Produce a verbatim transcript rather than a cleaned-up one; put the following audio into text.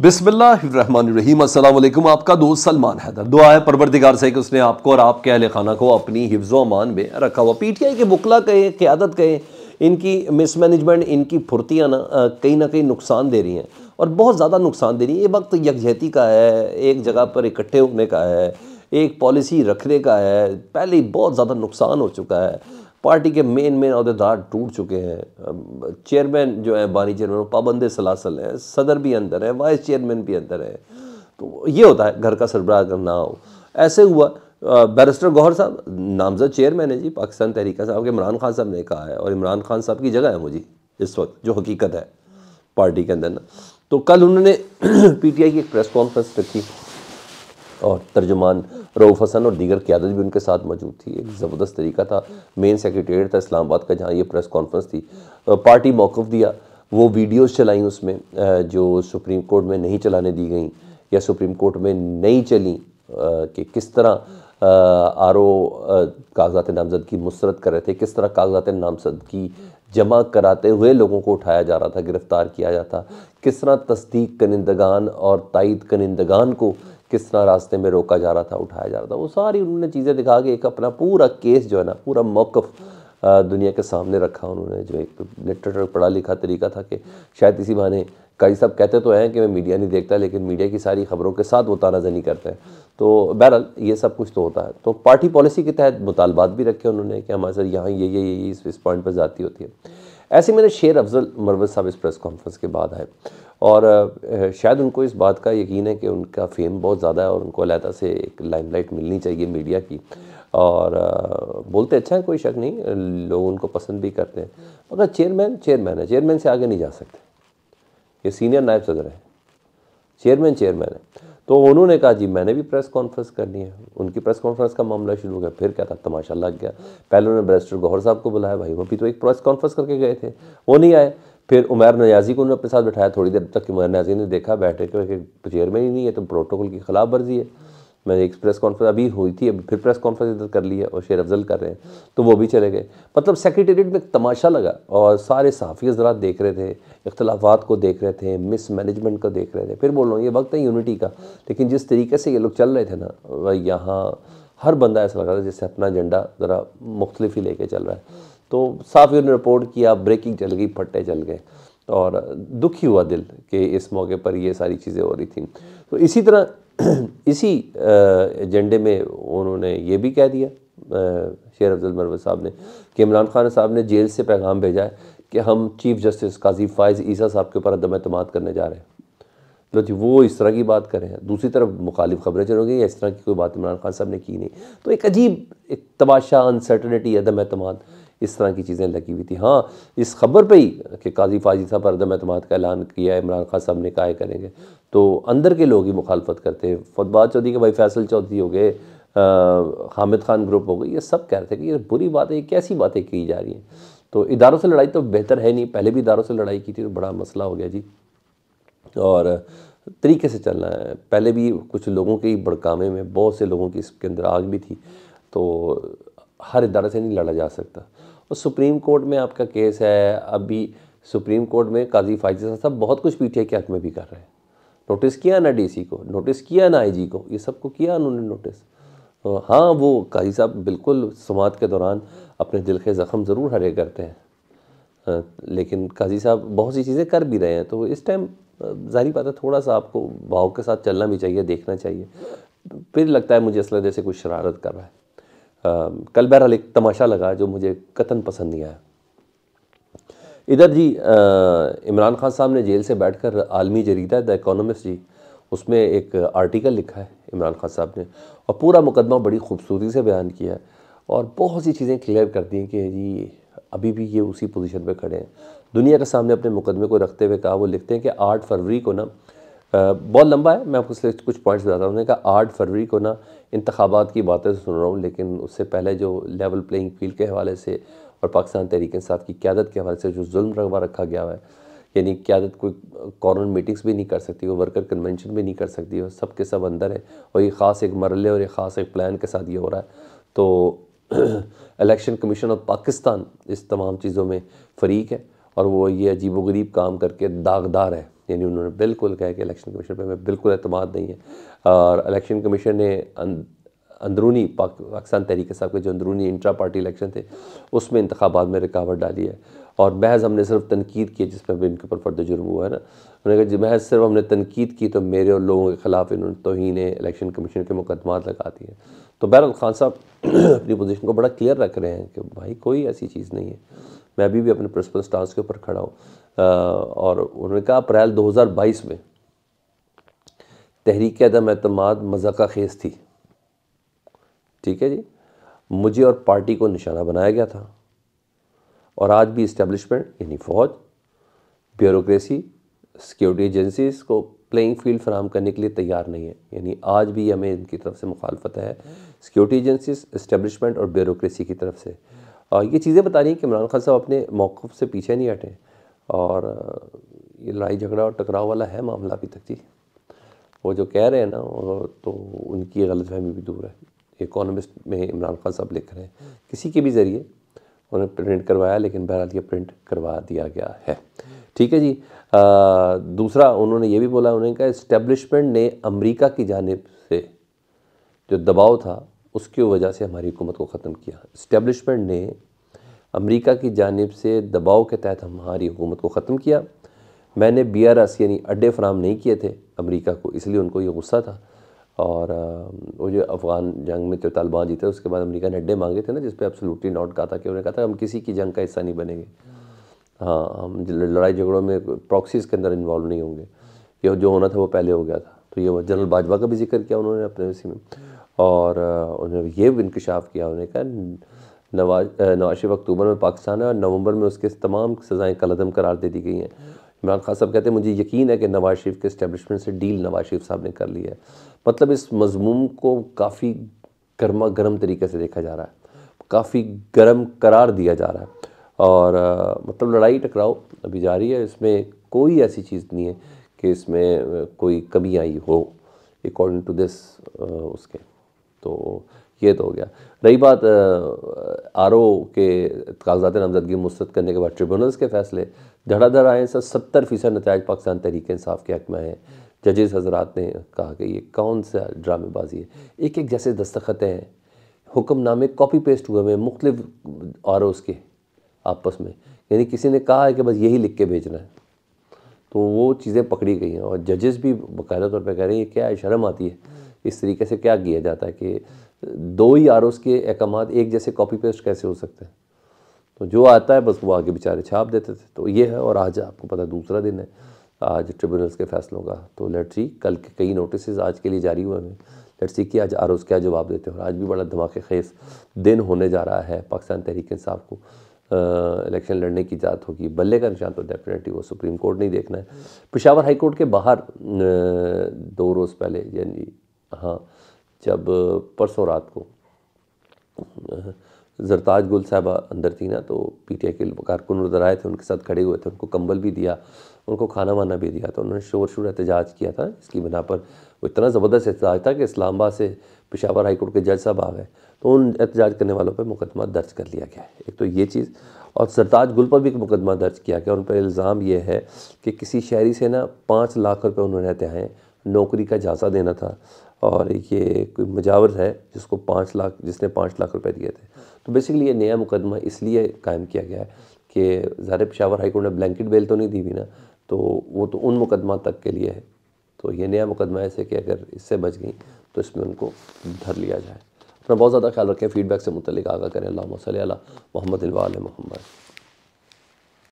बिस्मिल्लाहिर्रहमानिर्रहीम। अस्सलाम वालेकुम। आपका दोस्त सलमान हैदर। दुआ है परवरदिगार से कि उसने आपको और आपके अहले खाना को अपनी हिफ्ज़ो अमान में रखा हुआ। पीटीआई के बुकला कहें, क़यादत कहें, इनकी मिसमैनेजमेंट, इनकी फुर्तियाँ ना कहीं ना कहीं नुकसान दे रही हैं और बहुत ज़्यादा नुकसान दे रही है। ये वक्त यकजहती का है, एक जगह पर इकट्ठे होने का है, एक पॉलिसी रखने का है। पहले ही बहुत ज़्यादा नुकसान हो चुका है। पार्टी के मेन मेन अहदेदार टूट चुके हैं। चेयरमैन जो है, बानी चेयरमैन पाबंद सलासल हैं, सदर भी अंदर है, वाइस चेयरमैन भी अंदर है। तो ये होता है घर का सरबराह अगर ना हो। ऐसे हुआ बैरिस्टर गौहर साहब नामजद चेयरमैन है जी पाकिस्तान तहरीक साहब के, इमरान खान साहब ने कहा है, और इमरान खान साहब की जगह है मुझे इस वक्त जो हकीकत है पार्टी के अंदर ना। तो कल उन्होंने पी टी आई की एक प्रेस कॉन्फ्रेंस रखी और तर्जुमान रऊफ हसन और दीगर क़यादत भी उनके साथ मौजूद थी। एक ज़बरदस्त तरीका था, मेन सेक्रेटेरिएट था इस्लामाबाद का जहाँ ये प्रेस कॉन्फ्रेंस थी। पार्टी मौक़िफ़ दिया, वो वीडियोस चलाईं उसमें जो सुप्रीम कोर्ट में नहीं चलाने दी गई या सुप्रीम कोर्ट में नहीं चली, कि किस तरह आर ओ कागजात नामज़दगी मुस्रद कर रहे थे, किस तरह कागजात नामज़दगी जमा कराते हुए लोगों को उठाया जा रहा था, गिरफ़्तार किया जाता, किस तरह तस्दीक कनिंदगान और तायद कनिंदगान को किस तरह रास्ते में रोका जा रहा था, उठाया जा रहा था। वो सारी उन्होंने चीज़ें दिखा के एक अपना पूरा केस जो है ना, पूरा मौक़िफ़ दुनिया के सामने रखा उन्होंने। जो एक लिटरेचर पढ़ा लिखा तरीका था कि शायद इसी बहाने काजी साहब कहते तो हैं कि मैं मीडिया नहीं देखता, लेकिन मीडिया की सारी खबरों के साथ वो तानाज़नी करते हैं। तो बहरहाल ये सब कुछ तो होता है। तो पार्टी पॉलिसी के तहत मुतालबात भी रखे उन्होंने कि हमारे साथ यहाँ ये ये ये इस पॉइंट पर जाती होती है। ऐसे मेरे शेर अफजल मरवत साहब इस प्रेस कॉन्फ्रेंस के बाद आए और शायद उनको इस बात का यकीन है कि उनका फेम बहुत ज़्यादा है और उनको अलहदा से एक लाइमलाइट मिलनी चाहिए मीडिया की, और बोलते अच्छा है, कोई शक नहीं, लोग उनको पसंद भी करते हैं। मगर चेयरमैन चेयरमैन है, चेयरमैन से आगे नहीं जा सकते। ये सीनियर नायब सदर है, चेयरमैन चेयरमैन है। तो उन्होंने कहा जी मैंने भी प्रेस कॉन्फ्रेंस करनी है। उनकी प्रेस कॉन्फ्रेंस का मामला शुरू हो गया। फिर क्या था, तमाशा लग गया। पहले उन्होंने बैरिस्टर गौहर साहब को बुलाया, भाई वो भी तो एक प्रेस कॉन्फ्रेंस करके गए थे, वो नहीं आए। फिर उमर न्याजी को उन्होंने अपने साथ बैठाया। थोड़ी देर तक उमर न्याजी ने देखा बैठे के चेयरमैन ही नहीं है, तो प्रोटोकॉल की खिलाफ वर्जी है। मैंने एक प्रेस कॉन्फ्रेंस अभी हुई थी, अभी फिर प्रेस कॉन्फ्रेंस इधर कर ली है और शेर अफजल कर रहे हैं, तो वो भी चले गए। मतलब सेक्रेटेरिएट में तमाशा लगा और सारे सहाफ़ी हज़रात देख रहे थे, इख्तलाफात को देख रहे थे, मिस मैनेजमेंट को देख रहे थे। फिर बोल रहा हूँ ये वक्त है यूनिटी का, लेकिन जिस तरीके से ये लोग चल रहे थे ना, यहाँ हर बंदा ऐसा लग रहा था जैसे अपना एजेंडा ज़रा मुख्तलिफ ही लेके चल रहा है। तो सहाफ़ियों ने रिपोर्ट किया, ब्रेकिंग चल गई, फट्टे चल गए और दुखी हुआ दिल कि इस मौके पर ये सारी चीज़ें हो रही थी। तो इसी तरह इसी एजेंडे में उन्होंने ये भी कह दिया शेर अफजल मरवत साहब ने कि इमरान खान साहब ने जेल से पैगाम भेजा है कि हम चीफ जस्टिस काजी फाएज़ ईसा साहब के ऊपर अदम एतमाद करने जा रहे हैं। लो जी वो इस तरह की बात करें, दूसरी तरफ मुखालिफ खबरें चलोगी या इस तरह की कोई बात इमरान खान साहब ने की नहीं। तो एक अजीब एक तबाशा, अनसर्टनिटी, अदम एतमाद, इस तरह की चीज़ें लगी हुई थी। हाँ, इस खबर पे ही कि काजी फाएज़ ईसा पर अदम एतमाद का ऐलान किया है, इमरान खान साहब ने कहा करेंगे, तो अंदर के लोग ही मुखालफत करते हैं। फतबाद चौधरी के भाई फैसल चौधरी हो गए, हामिद खान ग्रुप हो गई, ये सब कह रहे थे कि ये बुरी बात है, ये कैसी बातें की जा रही हैं। तो इदारों से लड़ाई तो बेहतर है नहीं, पहले भी इदारों से लड़ाई की थी तो बड़ा मसला हो गया जी, और तरीके से चलना है। पहले भी कुछ लोगों के भड़कामे में बहुत से लोगों की इसके अंदर आग भी थी। तो हर इदारे से नहीं लड़ा जा सकता। और सुप्रीम कोर्ट में आपका केस है, अभी सुप्रीम कोर्ट में काजी फाएज़ ईसा साहब बहुत कुछ पीटीआई के हक में भी कर रहे हैं। नोटिस किया ना डीसी को, नोटिस किया ना आईजी को, ये सबको किया उन्होंने नोटिस। तो हाँ, वो काजी साहब बिल्कुल समात के दौरान अपने दिल के ज़ख़म ज़रूर हरे करते हैं, लेकिन काजी साहब बहुत सी चीज़ें कर भी रहे हैं। तो इस टाइम जाहिर बात है थोड़ा सा आपको भाव के साथ चलना भी चाहिए, देखना चाहिए। फिर लगता है मुझे असल जैसे कुछ शरारत कर रहा है। आ, कल बहरहाल एक तमाशा लगा जो मुझे कतन पसंद नहीं आया। इधर जी इमरान खान साहब ने जेल से बैठकर आलमी जरीदा द इकोनॉमिस्ट जी, उसमें एक आर्टिकल लिखा है इमरान खान साहब ने और पूरा मुकदमा बड़ी खूबसूरती से बयान किया है और बहुत सी चीज़ें क्लियर कर दी हैं कि जी अभी भी ये उसी पोजीशन पर खड़े हैं। दुनिया के सामने अपने मुकदमे को रखते हुए कहा, वो लिखते हैं कि आठ फरवरी को ना, बहुत लंबा है, मैं आपको इसलिए कुछ पॉइंट्स बताता हूँ। उन्होंने कहा आठ फरवरी को ना इंतखाबात की बातें सुन रहा हूँ, लेकिन उससे पहले जो लेवल प्लेइंग फील्ड के हवाले से और पाकिस्तान तहरीक इंसाफ की क़यादत के हवाले से जो जुल्म रगवा रखा गया है, यानी क़यादत कोई कॉर्नर मीटिंग्स भी नहीं कर सकती, वो वर्कर कन्वेंशन भी नहीं कर सकती, और सब के सब अंदर है और ये ख़ास एक मरले और ये ख़ास एक प्लान के साथ ये हो रहा है। तो इलेक्शन कमीशन ऑफ पाकिस्तान इस तमाम चीज़ों में फ़रीक है और वो ये अजीब व गरीब काम करके दागदार है। यानी उन्होंने बिल्कुल कहा कि इलेक्शन कमीशन पर हमें बिल्कुल एतमाद नहीं है। और इलेक्शन कमीशन ने अंदरूनी पाकिस्तान तहरीक-ए-इंसाफ के जो अंदरूनी इंट्रा पार्टी इलेक्शन थे उसमें इंतखाबात में रुकावट डाली है। और महज हमने सिर्फ तनकीद की जिस पर भी इनके ऊपर फर्द जुर्म हुआ है ना, उन्होंने कहा महज सिर्फ हमने तनकीद की तो मेरे और लोगों के ख़िलाफ़ इन्होंने तौहीन इलेक्शन कमीशन के मुकदमा लगा दिए। तो बहरहाल खान साहब अपनी पोजीशन को बड़ा क्लियर रख रहे हैं कि भाई कोई ऐसी चीज़ नहीं है, मैं अभी भी अपने प्रिंसिपल स्टांस के ऊपर खड़ा हूँ। और उन्होंने कहा अप्रैल दो हज़ार बाईस में तहरीक अदम एतमाद मज़ाक़ा खेज़ थी, ठीक है जी, मुझे और पार्टी को निशाना बनाया गया था। और आज भी इस्टेब्लिशमेंट यानी फ़ौज, ब्यूरोक्रेसी, सिक्योरिटी एजेंसीज़ को प्लेइंग फील्ड फराहम करने के लिए तैयार नहीं है। यानी आज भी हमें इनकी तरफ से मुखालफत है, सिक्योरिटी एजेंसीज़, इस्टेब्लिशमेंट और ब्यूरोक्रेसी की तरफ से। और ये चीज़ें बता रही हैं कि इमरान खान साहब अपने मौक़िफ़ से पीछे नहीं हटे और ये लड़ाई झगड़ा और टकराव वाला है मामला अभी तक जी। वो जो कह रहे हैं ना तो उनकी गलतफहमी भी दूर है। इकोनॉमिस्ट में इमरान खान साहब लिख रहे हैं, किसी के भी ज़रिए उन्हें प्रिंट करवाया, लेकिन बहरहाल ये प्रिंट करवा दिया गया है, ठीक है जी। आ, दूसरा उन्होंने ये भी बोला, उन्होंने कहा इस्टेब्लिशमेंट ने अमेरिका की जानिब से जो दबाव था उसकी वजह से हमारी हुकूमत को ख़त्म किया। इस्टेब्लिशमेंट ने अमेरिका की जानिब से दबाव के तहत हमारी हुकूमत को ख़त्म किया। मैंने बी आर एस यानी अड्डे फराहम नहीं किए थे अमेरिका को, इसलिए उनको ये गुस्सा था। और वो जो अफ़गान जंग में जो तालिबान जीते उसके बाद अमेरिका ने अड्डे मांगे थे ना, जिस पे एब्सोल्युटली नॉट कहा था कि उन्होंने कहा था हम किसी की जंग का हिस्सा नहीं बनेंगे, हाँ हम लड़ाई झगड़ों में प्रॉक्सीज़ के अंदर इन्वॉल्व नहीं होंगे, ये जो होना था वो पहले हो गया था। तो ये जनरल बाजवा का भी जिक्र किया उन्होंने अपने उसी में, और उन्होंने ये इंकशाफ किया, उन्होंने कहा नवाज नवाज शरीफ अक्टूबर में पाकिस्तान है और नवंबर में उसके तमाम सज़ाएँ कलदम करार दे दी गई हैं। इमरान खान साहब कहते हैं मुझे यकीन है कि नवाज शरीफ के इस्टेब्लिशमेंट से डील नवाज शरीफ साहब ने कर ली है। मतलब इस मजमूम को काफ़ी गर्मा गर्म तरीके से देखा जा रहा है, काफ़ी गर्म करार दिया जा रहा है। और आ, मतलब लड़ाई टकराव अभी जारी है, इसमें कोई ऐसी चीज़ नहीं है कि इसमें कोई कमी आई हो अकॉर्डिंग टू दिस उसके। तो ये तो हो गया। रही बात आर ओ के कागजात नामजदगी मुस्तरद करने के बाद ट्रिब्यूनल्स के फैसले धड़ाधड़ आए। सर सत्तर फ़ीसद नतज पाकिस्तान तहरीक इंसाफ के हक़ में आए। जजेस हजरात ने कहा कि ये कौन सा ड्रामेबाजी है, एक एक जैसे दस्तखत हैं, हुक्मनामे कॉपी पेस्ट हुए हुए मुख्तलिफ आर ओज़ के आपस में, यानी किसी ने कहा है कि बस यही लिख के भेजना है, तो वो चीज़ें पकड़ी गई हैं। और जजेस भी बाकायदा तौर पर कह रहे हैं ये क्या शर्म आती है, इस तरीके से क्या किया जाता है कि दो ही आर ओज़ के अहकाम एक जैसे कॉपी पेस्ट कैसे हो सकते हैं। तो जो आता है बस वो आगे बेचारे छाप देते थे। तो ये है, और आज आपको पता दूसरा दिन है आज ट्रिब्यूनल्स के फैसलों का। तो लेट्स सी, कल के कई नोटिस आज के लिए जारी हुए हैं, लेट्स सी कि आज आर ओज़ क्या जवाब देते हैं। और आज भी बड़ा धमाके खेस दिन होने जा रहा है। पाकिस्तान तहरीक इंसाफ को इलेक्शन लड़ने की जात होगी, बल्ले का निशान तो डेफिनेटली वो सुप्रीम कोर्ट नहीं देखना है। पेशावर हाई कोर्ट के बाहर दो रोज़ पहले यानी हाँ जब परसों रात को जरताज गुल साहबा अंदर थी ना, तो पीटीआई के कारकुन उधर आए थे, उनके साथ खड़े हुए थे, उनको कंबल भी दिया, उनको खाना वाना भी दिया। तो उन्होंने शोर शोर एहतजाज किया था, इसकी बिना पर वो इतना ज़बरदस्त एहतजाज था कि इस्लामाबाद से पेशावर हाई कोर्ट के जज साहब आ गए, तो उन एहतजाज करने वालों पर मुकदमा दर्ज कर लिया गया है। एक तो ये चीज़, और सरताज गुल पर भी मुकदमा दर्ज किया गया। उन पर इल्ज़ाम यह है कि किसी शहरी से ना पाँच लाख रुपये उन्होंने हत्याएँ नौकरी का झांसा देना था, और ये कोई मुजावर है जिसको पाँच लाख जिसने पाँच लाख रुपए दिए थे। तो बेसिकली ये नया मुकदमा इसलिए कायम किया गया है कि ज़ाहिर पेशावर हाई कोर्ट ने ब्लैंकेट बेल तो नहीं दी हुई ना, तो वो तो उन मुकदमा तक के लिए है। तो ये नया मुकदमा ऐसे कि अगर इससे बच गई तो इसमें उनको धर लिया जाए। अपना बहुत ज़्यादा ख्याल रखें। फीडबैक से मुतलिक आगाह करें। अल्लाहुम्मा सल्ली अला मुहम्मद व आले मुहम्मद।